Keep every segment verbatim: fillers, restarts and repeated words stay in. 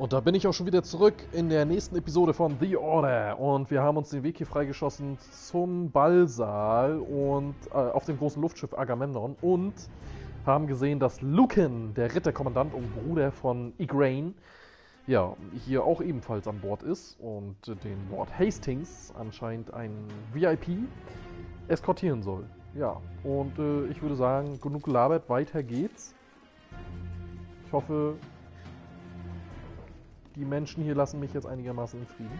Und da bin ich auch schon wieder zurück in der nächsten Episode von The Order. Und wir haben uns den Weg hier freigeschossen zum Ballsaal und äh, auf dem großen Luftschiff Agamemnon. Und haben gesehen, dass Lucan, der Ritterkommandant und Bruder von Igraine, ja, hier auch ebenfalls an Bord ist. Und den Lord Hastings, anscheinend ein V I P, eskortieren soll. Ja, und äh, ich würde sagen, genug gelabert, weiter geht's. Ich hoffe, die Menschen hier lassen mich jetzt einigermaßen in Frieden.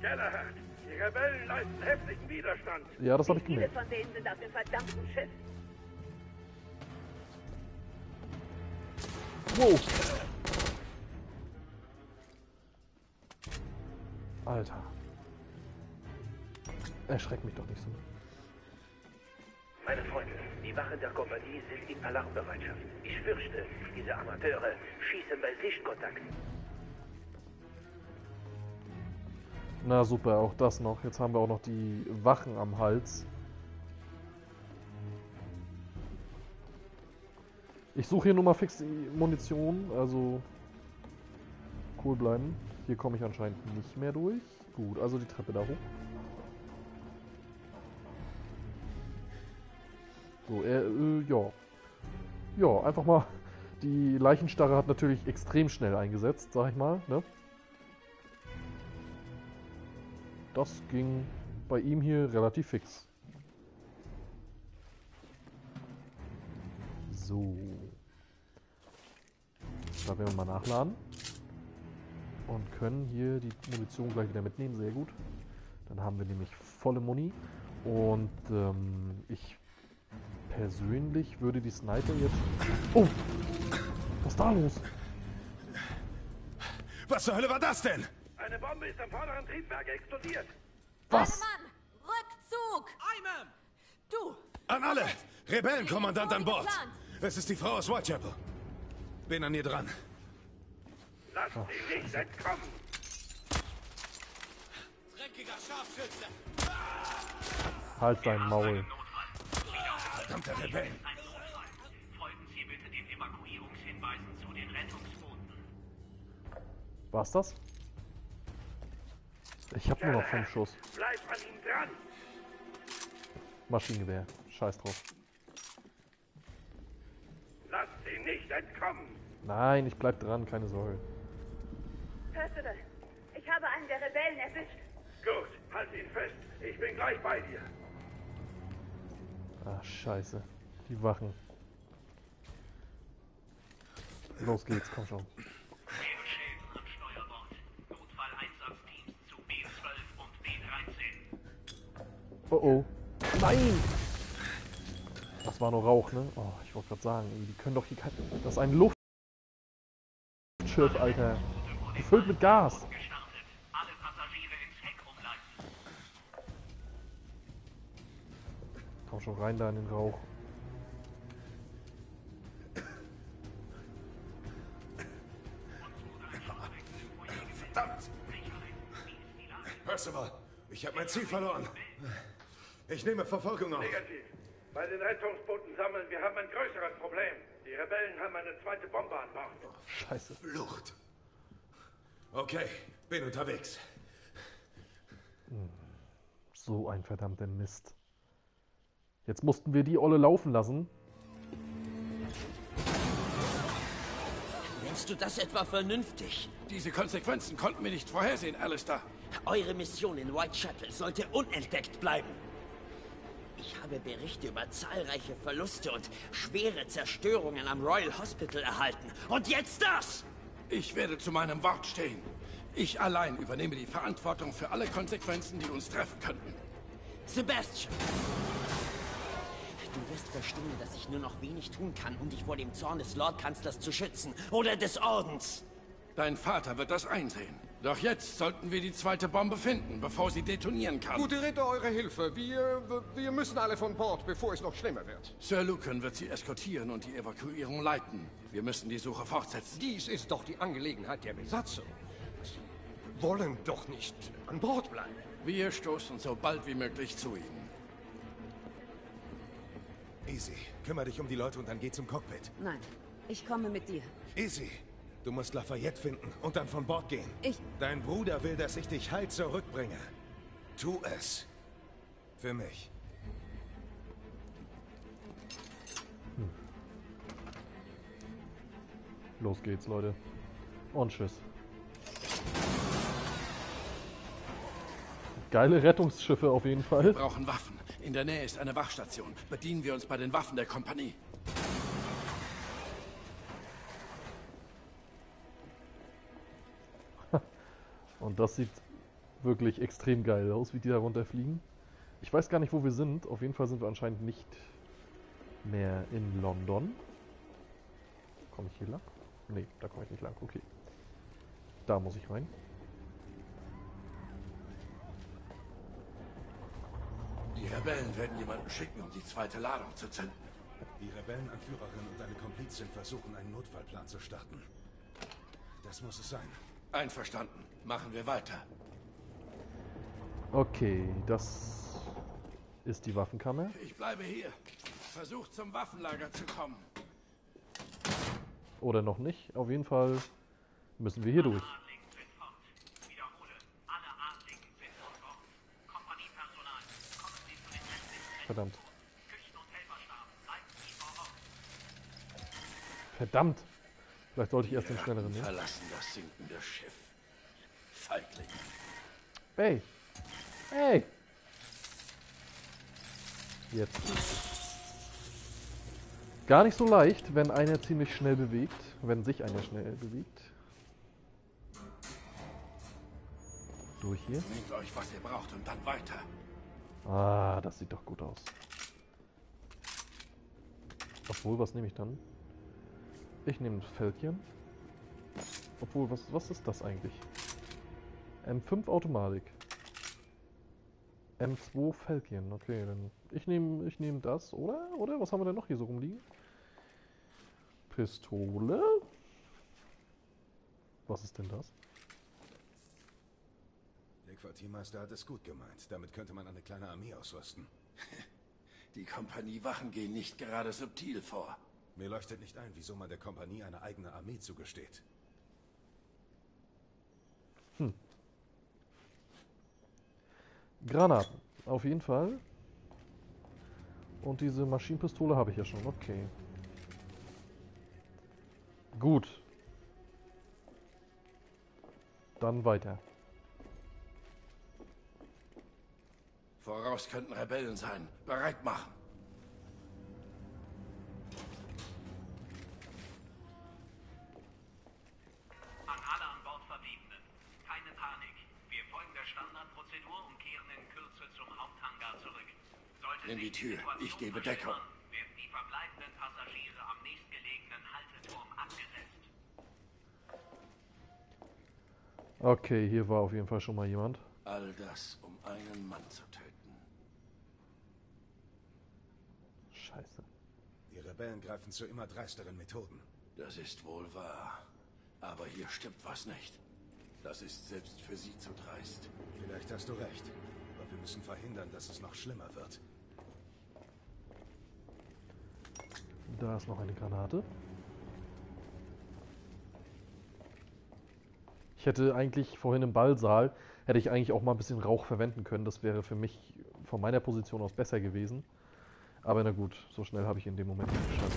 Galahad, die Rebellen leisten heftigen Widerstand. Ja, das habe ich gemerkt. Viele von denen sind auf dem verdammten Schiff. Wow. Alter. Erschreck mich doch nicht so. Meine Freunde, die Wache der Kompanie sind in Alarmbereitschaft. Ich fürchte, diese Amateure schießen bei Sichtkontakt. Na super, auch das noch. Jetzt haben wir auch noch die Wachen am Hals. Ich suche hier nur mal fix die Munition, also cool bleiben. Hier komme ich anscheinend nicht mehr durch. Gut, also die Treppe da hoch. So, äh, äh, ja. Ja, einfach mal. Die Leichenstarre hat natürlich extrem schnell eingesetzt, sag ich mal, ne? Das ging bei ihm hier relativ fix. So. Da werden wir mal nachladen. Und können hier die Munition gleich wieder mitnehmen. Sehr gut. Dann haben wir nämlich volle Muni. Und ähm, ich persönlich würde die Sniper jetzt... Oh! Was ist da los? Was zur Hölle war das denn? Eine Bombe ist am vorderen Triebwerk explodiert. Was? Mann, Rückzug! Eimer! Du! An alle! Rebellenkommandant an Bord! Es ist die Frau aus Whitechapel. Bin an ihr dran. Lass sie nicht entkommen! Dreckiger Scharfschütze! Halt dein Maul. Verdammter Rebell! Folgen Sie bitte den Evakuierungshinweisen zu den Rettungsbooten. War's das? Ich hab nur noch fünf Schuss. Bleib an ihm dran! Maschinengewehr. Scheiß drauf. Lass sie nicht entkommen! Nein, ich bleib dran, keine Sorge. Percival, ich habe einen der Rebellen erwischt. Gut, halt ihn fest. Ich bin gleich bei dir. Ach, scheiße. Die Wachen. Los geht's, komm schon. Oh oh. Nein! Das war nur Rauch, ne? Oh, ich wollte gerade sagen, ey, die können doch hier kein... Das ist ein Luftschiff, Alter. Gefüllt mit Gas. Komm schon rein da in den Rauch. Verdammt! Percival, ich habe mein Ziel verloren. Ich nehme Verfolgung auf. Negativ. Bei den Rettungsbooten sammeln, wir haben ein größeres Problem. Die Rebellen haben eine zweite Bombe an Bord. Oh, scheiße. Flucht. Okay, bin unterwegs. So ein verdammter Mist. Jetzt mussten wir die Olle laufen lassen. Nennst du das etwa vernünftig? Diese Konsequenzen konnten wir nicht vorhersehen, Alistair. Eure Mission in Whitechapel sollte unentdeckt bleiben. Ich habe Berichte über zahlreiche Verluste und schwere Zerstörungen am Royal Hospital erhalten. Und jetzt das! Ich werde zu meinem Wort stehen. Ich allein übernehme die Verantwortung für alle Konsequenzen, die uns treffen könnten. Sebastian! Du wirst verstehen, dass ich nur noch wenig tun kann, um dich vor dem Zorn des Lordkanzlers zu schützen oder des Ordens. Dein Vater wird das einsehen. Doch jetzt sollten wir die zweite Bombe finden, bevor sie detonieren kann. Gute Ritter, eure Hilfe. Wir, wir müssen alle von Bord, bevor es noch schlimmer wird. Sir Lucan wird sie eskortieren und die Evakuierung leiten. Wir müssen die Suche fortsetzen. Dies ist doch die Angelegenheit der Besatzung. Sie wollen doch nicht an Bord bleiben. Wir stoßen so bald wie möglich zu ihnen. Easy, kümmere dich um die Leute und dann geh zum Cockpit. Nein, ich komme mit dir. Easy. Du musst Lafayette finden und dann von Bord gehen. Ich... Dein Bruder will, dass ich dich heil zurückbringe. Tu es. Für mich. Hm. Los geht's, Leute. Und tschüss. Geile Rettungsschiffe auf jeden Fall. Wir brauchen Waffen. In der Nähe ist eine Wachstation. Bedienen wir uns bei den Waffen der Kompanie. Und das sieht wirklich extrem geil aus, wie die da runterfliegen. Ich weiß gar nicht, wo wir sind. Auf jeden Fall sind wir anscheinend nicht mehr in London. Komme ich hier lang? Ne, da komme ich nicht lang. Okay. Da muss ich rein. Die Rebellen werden jemanden schicken, um die zweite Ladung zu zünden. Die Rebellenanführerin und eine Komplizin versuchen, einen Notfallplan zu starten. Das muss es sein. Einverstanden. Machen wir weiter. Okay, das ist die Waffenkammer. Ich bleibe hier. Versuch zum Waffenlager zu kommen. Oder noch nicht. Auf jeden Fall müssen wir hier durch. Verdammt. Verdammt. Vielleicht sollte ich erst den schnelleren nehmen. Wir verlassen das sinkende Schiff. Feigling. Hey. Hey. Jetzt. Gar nicht so leicht, wenn einer ziemlich schnell bewegt. Wenn sich einer schnell bewegt. Durch hier. Nehmt euch, was ihr braucht, und dann weiter. Ah, das sieht doch gut aus. Obwohl, was nehme ich dann? Ich nehme das Feldchen. Obwohl, was, was ist das eigentlich? M fünf Automatik. M zwei Feldchen. Okay, dann. Ich nehme ich nehme das, oder? Oder? Was haben wir denn noch hier so rumliegen? Pistole. Was ist denn das? Der Quartiermeister hat es gut gemeint. Damit könnte man eine kleine Armee ausrüsten. Die Kompanie-Wachen gehen nicht gerade subtil vor. Mir leuchtet nicht ein, wieso man der Kompanie eine eigene Armee zugesteht. Hm. Granaten, auf jeden Fall. Und diese Maschinenpistole habe ich ja schon, okay. Gut. Dann weiter. Voraus könnten Rebellen sein. Bereit machen. In die Tür. Ich gebe Deckung. Werden die verbleibenden Passagiere am nächstgelegenen Halteturm abgesetzt. Okay, hier war auf jeden Fall schon mal jemand. All das, um einen Mann zu töten. Scheiße. Die Rebellen greifen zu immer dreisteren Methoden. Das ist wohl wahr. Aber hier stimmt was nicht. Das ist selbst für sie zu dreist. Vielleicht hast du recht. Aber wir müssen verhindern, dass es noch schlimmer wird. Da ist noch eine Granate. Ich hätte eigentlich vorhin im Ballsaal, hätte ich eigentlich auch mal ein bisschen Rauch verwenden können. Das wäre für mich von meiner Position aus besser gewesen. Aber na gut, so schnell habe ich in dem Moment nicht geschafft.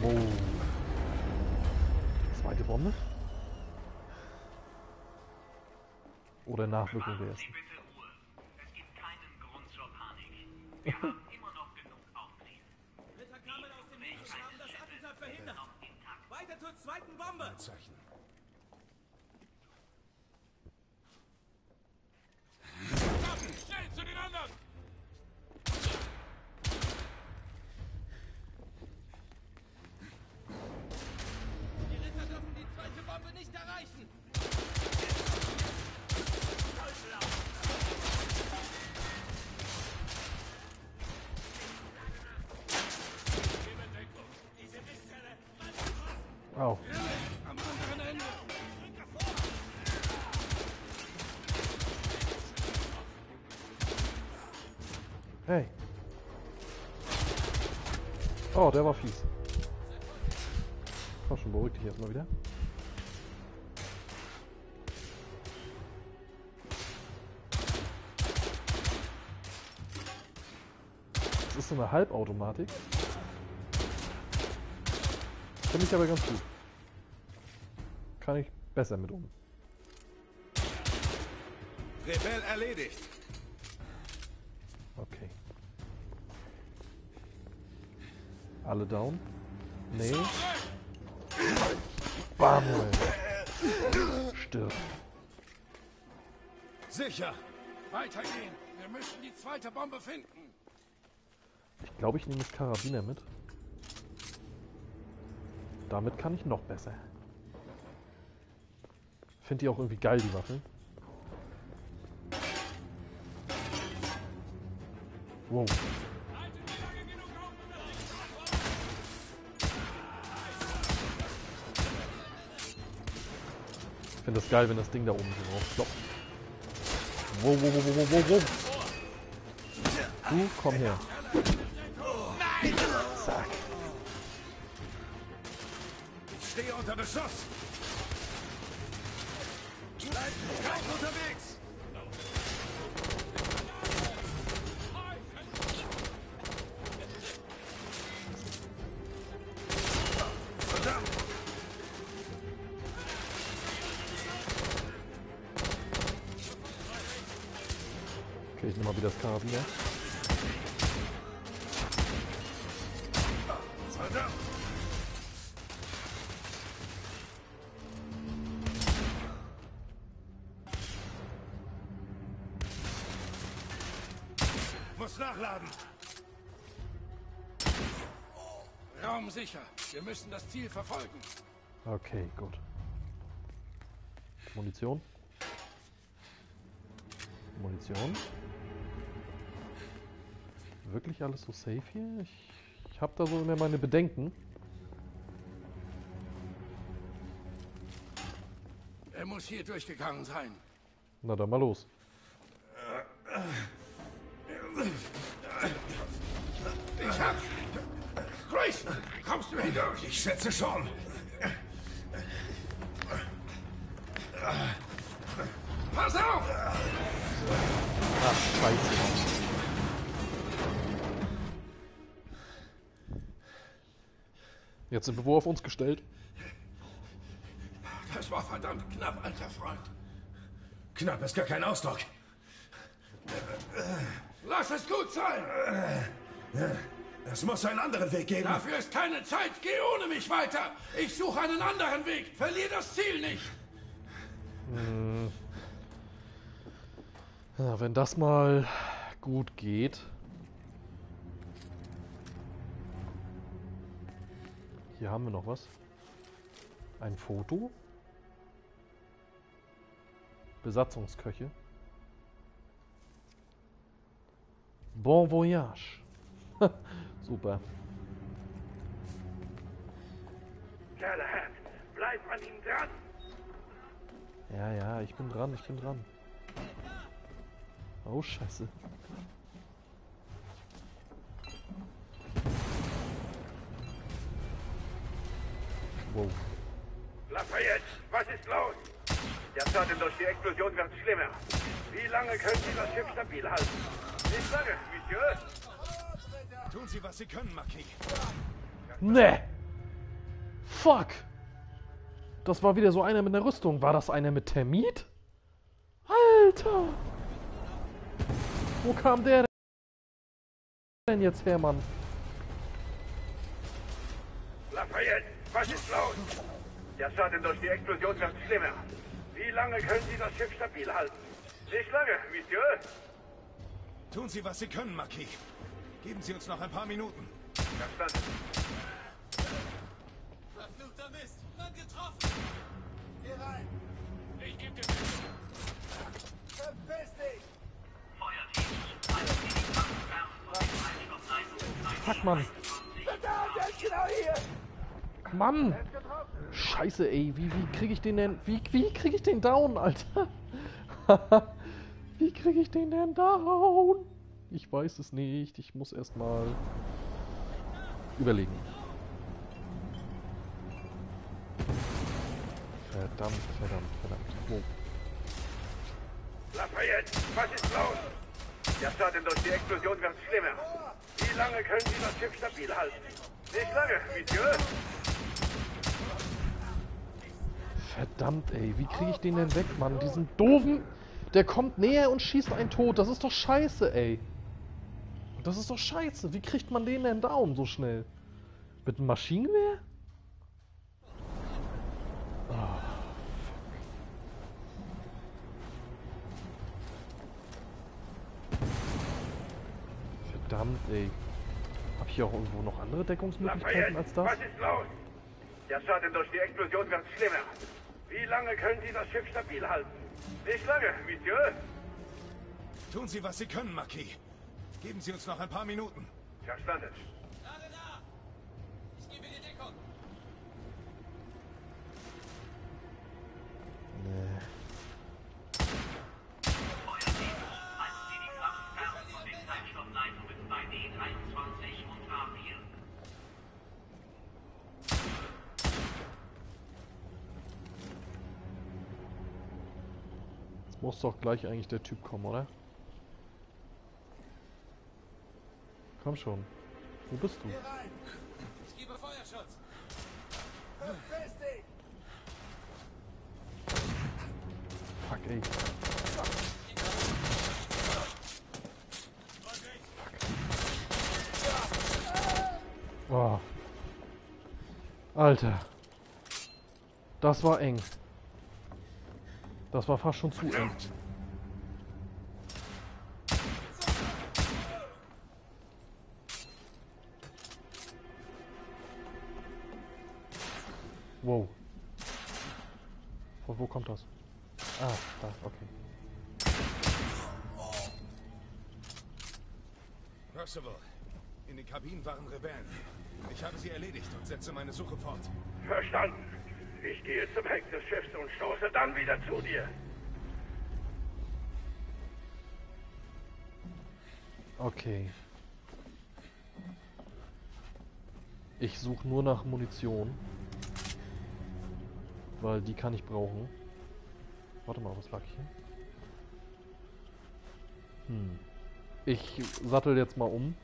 Wow. Zweite Bombe? Oder Nachwirkung der ersten. Es gibt keinen Grund zur Panik. Zeichen. Schnell zu den anderen! Die Ritter dürfen die zweite Bombe nicht erreichen! Au. Hey. Oh, der war fies. Komm schon, beruhig dich erstmal wieder. das so eine Halbautomatik? Finde ich aber ganz gut. Kann ich besser mit um. Rebell erledigt. Okay. Alle down? Nee. Bam! Stirb. Sicher. Weitergehen. Wir müssen die zweite Bombe finden. Ich glaube, ich nehme das Karabiner mit. Damit kann ich noch besser. Finde die auch irgendwie geil, die Waffen. Wow. Ich finde das geil, wenn das Ding da oben so drauf klopft. Wow, wow, wow, wow, wow, wow. Du, komm her. Zack. Ich stehe unter Beschuss. Bleib bereit unterwegs. Okay, ich nehme mal wieder das Karabiner. Nachladen. Raum sicher. Wir müssen das Ziel verfolgen. Okay, gut. Munition. Munition. Wirklich alles so safe hier? Ich, ich habe da so mehr meine Bedenken. Er muss hier durchgegangen sein. Na dann mal los. Ich hab... Grayson, kommst du mir durch? Ich schätze schon. Pass auf! Ach, Scheiße. Jetzt sind wir wo auf uns gestellt. Das war verdammt knapp, alter Freund. Knapp ist gar kein Ausdruck. Lass es gut sein! Es muss einen anderen Weg geben. Dafür ist keine Zeit. Geh ohne mich weiter. Ich suche einen anderen Weg. Verlier das Ziel nicht. Hm. Ja, wenn das mal gut geht. Hier haben wir noch was. Ein Foto. Besatzungsköche. Bon voyage. Super. Galahad, bleib an ihm dran. Ja, ja, ich bin dran, ich bin dran. Oh, Scheiße. Wow. Lafayette, was ist los? Der Schaden durch die Explosion wird schlimmer. Wie lange können Sie das Schiff stabil halten? Nicht lange, Monsieur. Tun Sie, was Sie können, Marquis. Nee. Fuck. Das war wieder so einer mit einer Rüstung. War das einer mit Termit? Alter. Wo kam der denn jetzt her, Mann? Lafayette, was ist los? Der Schaden durch die Explosion wird schlimmer. Wie lange können Sie das Schiff stabil halten? Nicht lange, Monsieur. Tun Sie, was Sie können, Marquis. Geben Sie uns noch ein paar Minuten. Verstanden. Verfluchter Mist! Mann getroffen! Hier rein! Ich geb dir Hilfe! Verpiss dich! Feuerdienst! Fuck, Mann! Verdammt, der ist genau hier! Mann! Scheiße, ey! Wie, wie krieg ich den denn... Wie, wie krieg ich den down, Alter? Haha! Wie kriege ich den denn down? Ich weiß es nicht. Ich muss erstmal überlegen. Verdammt, verdammt, verdammt. Oh. Lafayette, was ist los? Der Schaden durch die Explosion wird schlimmer. Wie lange können Sie das Schiff stabil halten? Nicht lange, Monsieur. Verdammt, ey. Wie kriege ich den denn weg, Mann? Diesen doofen... Der kommt näher und schießt einen tot. Das ist doch scheiße, ey. Das ist doch scheiße. Wie kriegt man den denn down so schnell? Mit einem Maschinengewehr? Oh. Verdammt, ey. Hab ich hier auch irgendwo noch andere Deckungsmöglichkeiten als das? Was ist los? Der Schaden durch die Explosion wird schlimmer. Wie lange können Sie das Schiff stabil halten? Nicht lange, Monsieur. Tun Sie, was Sie können, Marquis. Geben Sie uns noch ein paar Minuten. Verstanden. Lade da! Ich gebe die Deckung. Nee. Muss doch gleich eigentlich der Typ kommen, oder? Komm schon. Wo bist du? Ich gebe Feuerschutz. Fuck, ey. Fuck. Oh. Alter. Das war eng. Das war fast schon zu eng. Wow. Von wo kommt das? Ah, da, okay. Percival, in den Kabinen waren Rebellen. Ich habe sie erledigt und setze meine Suche fort. Verstanden. Ich gehe zum Heck des Schiffs und stoße dann wieder zu dir. Okay. Ich suche nur nach Munition. Weil die kann ich brauchen. Warte mal, was lag hier? Hm. Ich sattel jetzt mal um.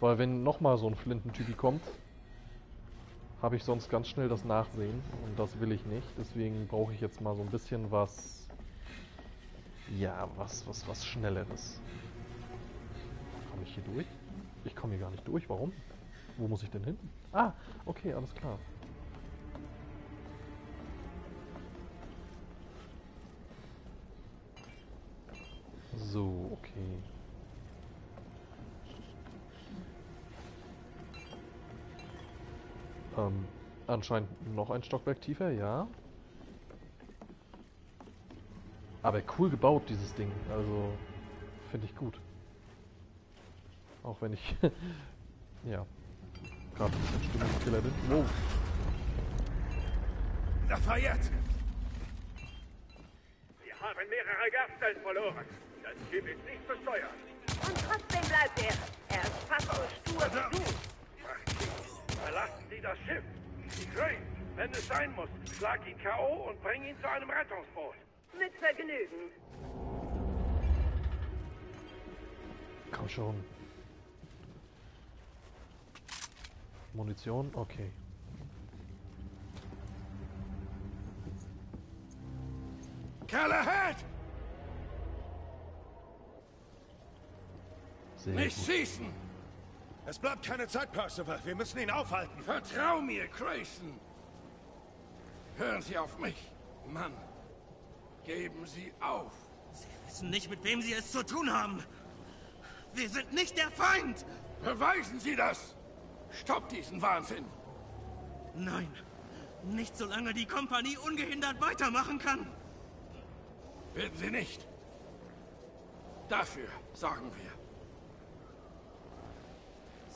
Weil wenn nochmal so ein Flintentypi kommt... habe ich sonst ganz schnell das Nachsehen und das will ich nicht. Deswegen brauche ich jetzt mal so ein bisschen was... Ja, was, was, was Schnelleres. Komme ich hier durch? Ich komme hier gar nicht durch. Warum? Wo muss ich denn hin? Ah, okay, alles klar. So, okay. Ähm, anscheinend noch ein Stockwerk tiefer, ja. Aber cool gebaut, dieses Ding. Also, finde ich gut. Auch wenn ich... ja. Gerade ein bisschen Stimmungskiller bin. Wow. Lafayette! Wir haben mehrere Gaststellen verloren. Das Schiff ist nicht besteuert. Und trotzdem bleibt er. Er ist fast so stur wie du. Verlassen Sie das Schiff! Igraine, wenn es sein muss, schlag ihn K O und bring ihn zu einem Rettungsboot! Mit Vergnügen! Komm schon! Munition? Okay. Galahad! Nicht schießen! Es bleibt keine Zeit, Percival. Wir müssen ihn aufhalten. Vertrau mir, Grayson. Hören Sie auf mich, Mann. Geben Sie auf. Sie wissen nicht, mit wem Sie es zu tun haben. Wir sind nicht der Feind. Beweisen Sie das. Stoppt diesen Wahnsinn. Nein, nicht solange die Kompanie ungehindert weitermachen kann. Werden Sie nicht. Dafür sorgen wir.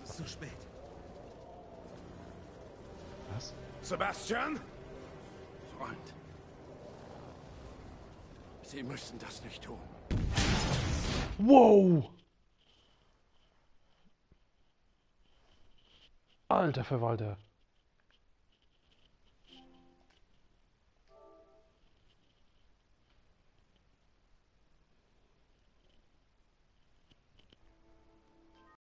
Zu spät. Was? Sebastian? Freund. Sie müssen das nicht tun. Wow! Alter Verwalter.